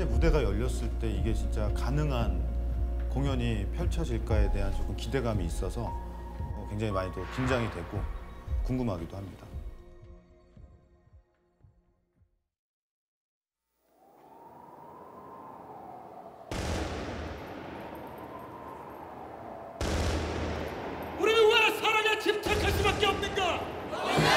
실제 무대가 열렸을 때 이게 진짜 가능한 공연이 펼쳐질까에 대한 조금 기대감이 있어서 굉장히 많이 더 긴장이 되고 궁금하기도 합니다. 집착할 수밖에 없는가? 없다!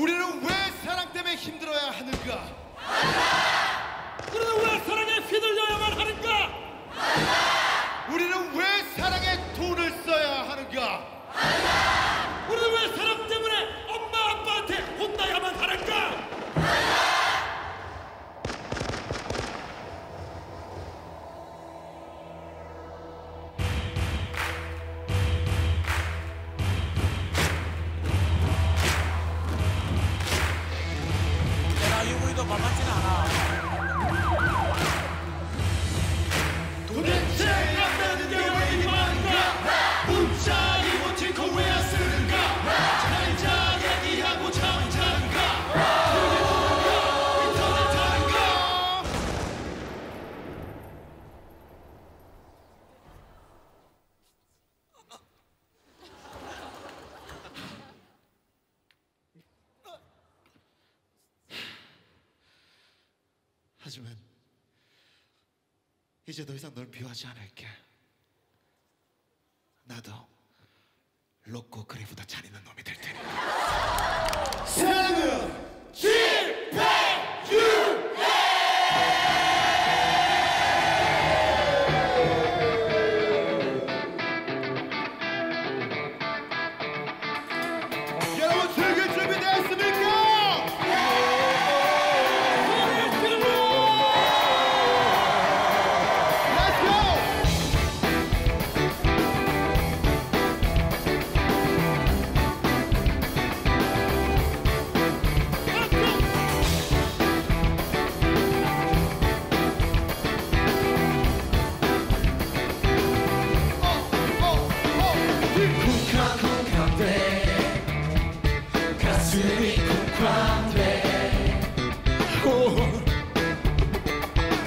우리는 왜 사랑 때문에 힘들어야 하는가? 없다! 우리는 왜 사랑에 휘둘려야만 하는가? 없다! 우리는 왜 사랑에 돈을 써야 하는가? 없다! 우리는 왜 사랑 때문에 엄마 아빠한테 혼나야만 하는가? 없다! 만만치는 않아. 도대체 깎는 게 왜 이만가? 문자리 버티고 왜 안 쓰는가? 잘자 얘기하고 잠잔가? 그게 인터넷 하는가? 하지만 이제 더 이상 널 미워하지 않을게. 나도 로꼬 그레이보다 잔인한 놈이 될 테니까. 사랑은 실패 유해. 여러분 즐길 준비 되었습니까? 가슴이 쿵쾅대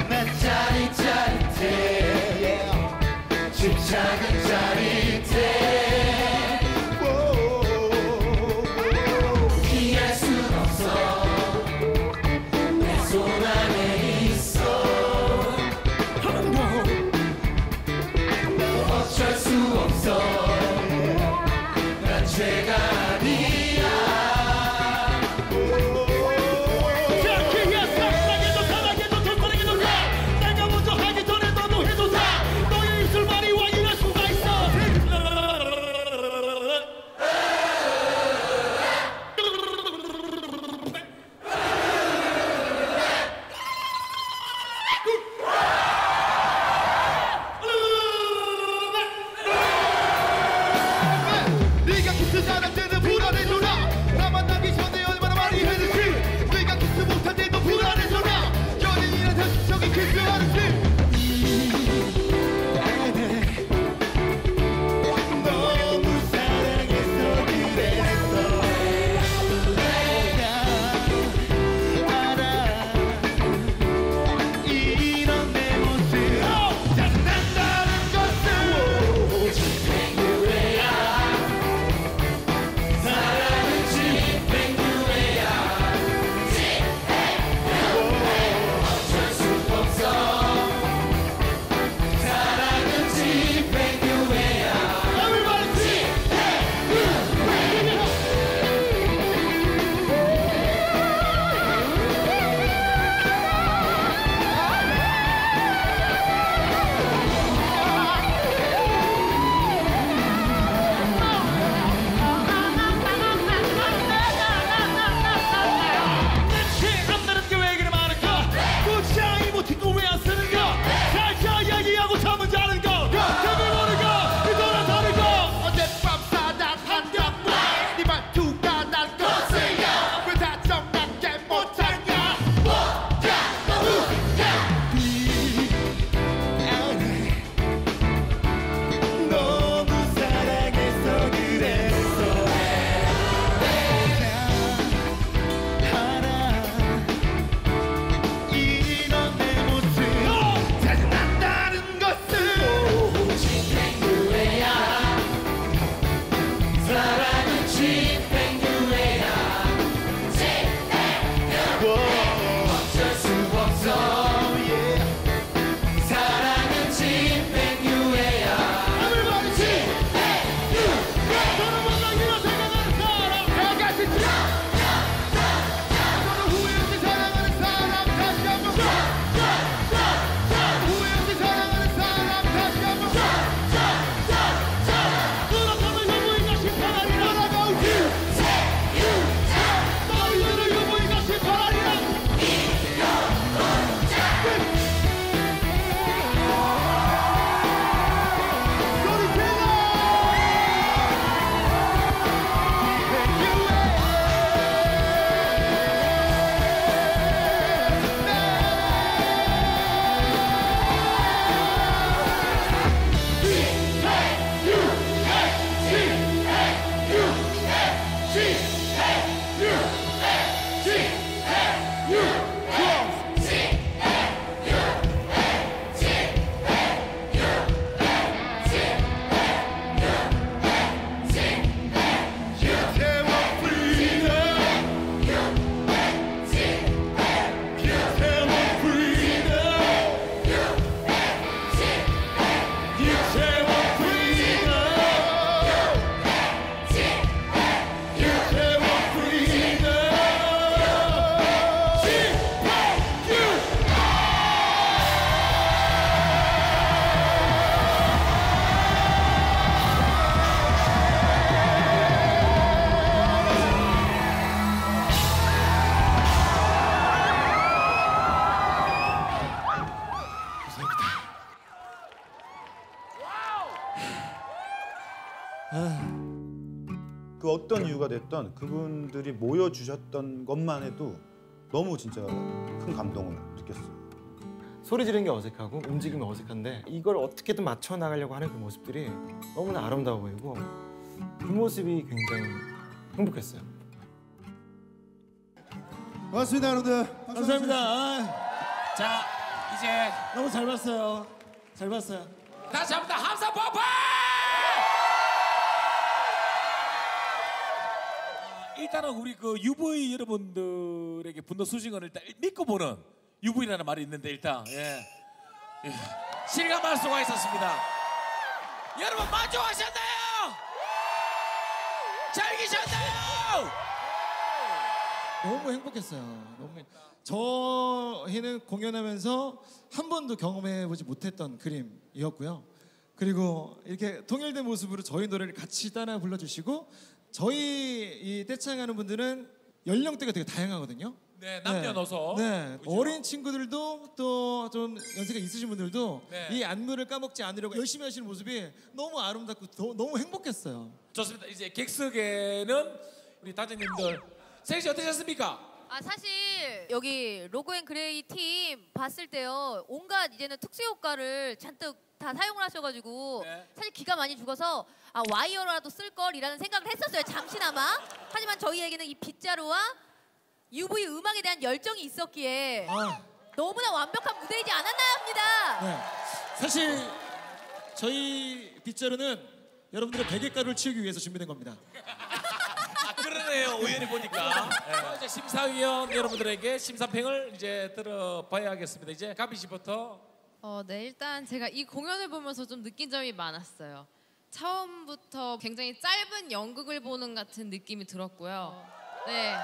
난 짜릿짜릿해 집착은 짜릿해 피할 순 없어 내 손 안에 있어 어쩔 수 없어 난 죄가 아니야. Oh, 그 어떤 이유가 됐던 그분들이 모여주셨던 것만 해도 너무 진짜 큰 감동을 느꼈어요. 소리 지르는 게 어색하고 움직임이 어색한데 이걸 어떻게든 맞춰 나가려고 하는 그 모습들이 너무나 아름다워 보이고 그 모습이 굉장히 행복했어요. 고맙습니다, 여러분들. 감사합니다. 자, 이제 너무 잘 봤어요. 잘 봤어요. 다시 한번 함성 펌프! 일단은 우리 그 UV 여러분들에게 분노 수식어를 일단 믿고 보는 UV라는 말이 있는데 일단 예. 실감할 수가 있었습니다. 여러분 만족하셨나요? 즐기셨나요? 너무 행복했어요. 너무 저희는 공연하면서 한 번도 경험해보지 못했던 그림이었고요. 그리고 이렇게 통일된 모습으로 저희 노래를 같이 따라 불러주시고 저희 이 떼창하는 분들은 연령대가 되게 다양하거든요. 네, 남녀노소. 네, 그렇죠? 어린 친구들도 또 좀 연세가 있으신 분들도 네. 이 안무를 까먹지 않으려고 열심히 하시는 모습이 너무 아름답고 너무 행복했어요. 좋습니다. 이제 객석에는 우리 단장님들 세희 씨 어떠셨습니까? 아 사실 여기 로그앤그레이 팀 봤을 때요 온갖 이제는 특수 효과를 잔뜩 다 사용을 하셔가지고 네. 사실 기가 많이 죽어서 아 와이어라도 쓸걸이라는 생각을 했었어요 잠시나마. 하지만 저희에게는 이 빗자루와 UV 음악에 대한 열정이 있었기에 아. 너무나 완벽한 무대이지 않았나 합니다. 네. 사실 저희 빗자루는 여러분들의 베개가루를 치우기 위해서 준비된 겁니다. 아, 그러네요. 우연히 보니까. 네. 이제 심사위원 여러분들에게 심사평을 이제 들어봐야겠습니다. 이제 가비 씨부터. 네, 일단 제가 이 공연을 보면서 좀 느낀 점이 많았어요. 처음부터 굉장히 짧은 연극을 보는 같은 느낌이 들었고요. 네.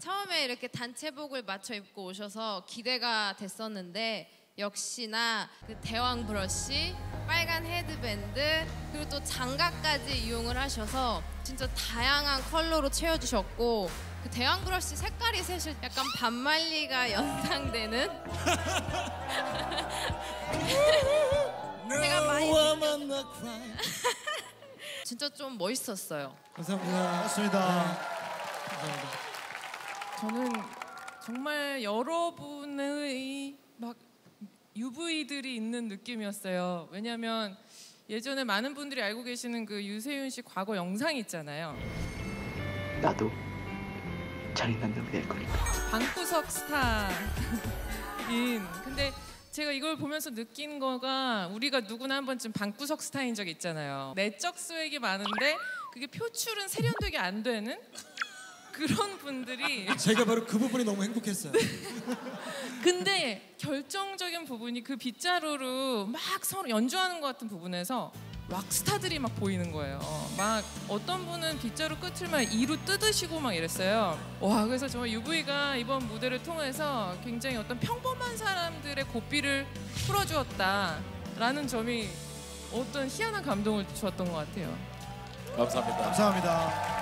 처음에 이렇게 단체복을 맞춰 입고 오셔서 기대가 됐었는데 역시나 그 대왕 브러쉬, 빨간 헤드밴드 그리고 또 장갑까지 이용을 하셔서 진짜 다양한 컬러로 채워주셨고 그 대왕 브러쉬 색깔이 사실 약간 반말리가 연상되는 제가 많이 진짜 좀 멋있었어요. 감사합니다. 고맙습니다. 감사합니다. 저는 정말 여러분의 막 UV들이 있는 느낌이었어요. 왜냐하면 예전에 많은 분들이 알고 계시는 그 유세윤 씨 과거 영상 있잖아요. 나도 잘난 남자가 될 거니까. 방구석 스타인. 근데 제가 이걸 보면서 느낀 거가 우리가 누구나 한 번쯤 방구석 스타인 적 있잖아요. 내적 스웩이 많은데 그게 표출은 세련되게 안 되는 그런 분들이 제가 바로 그 부분이 너무 행복했어요. 네. 근데 결정적인 부분이 그 빗자루로 막 서로 연주하는 것 같은 부분에서 왁스타들이 막 보이는 거예요. 막 어떤 분은 빗자루 끝을 막 이로 뜯으시고 막 이랬어요. 와 그래서 정말 UV가 이번 무대를 통해서 굉장히 어떤 평범한 사람들의 고삐를 풀어주었다라는 점이 어떤 희한한 감동을 주었던 것 같아요. 감사합니다. 감사합니다.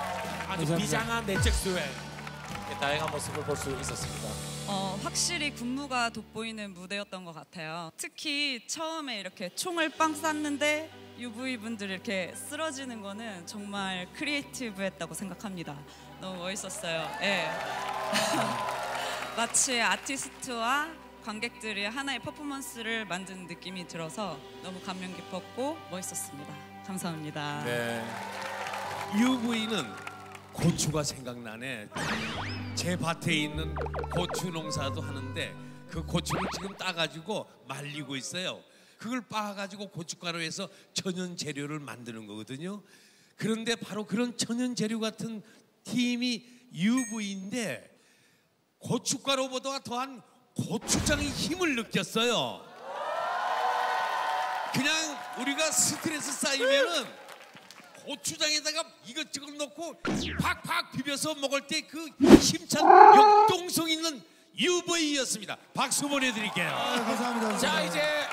아주 감사합니다. 비장한 내적 스웩 다양한 모습을 볼 수 있었습니다. 확실히 군무가 돋보이는 무대였던 것 같아요. 특히 처음에 이렇게 총을 빵 쐈는데 UV분들이 이렇게 쓰러지는 거는 정말 크리에이티브했다고 생각합니다. 너무 멋있었어요. 네. 마치 아티스트와 관객들이 하나의 퍼포먼스를 만든 느낌이 들어서 너무 감명 깊었고 멋있었습니다. 감사합니다. 네. UV는 고추가 생각나네. 제 밭에 있는 고추 농사도 하는데 그 고추를 지금 따가지고 말리고 있어요. 그걸 빻아가지고 고춧가루에서 천연 재료를 만드는 거거든요. 그런데 바로 그런 천연 재료 같은 팀이 UV인데 고춧가루보다 더한 고추장의 힘을 느꼈어요. 그냥 우리가 스트레스 쌓이면은 고추장에다가 이것저것 넣고 팍팍 비벼서 먹을 때 그 힘찬 역동성 있는 UV였습니다. 박수 보내드릴게요. 아, 감사합니다. 자 이제.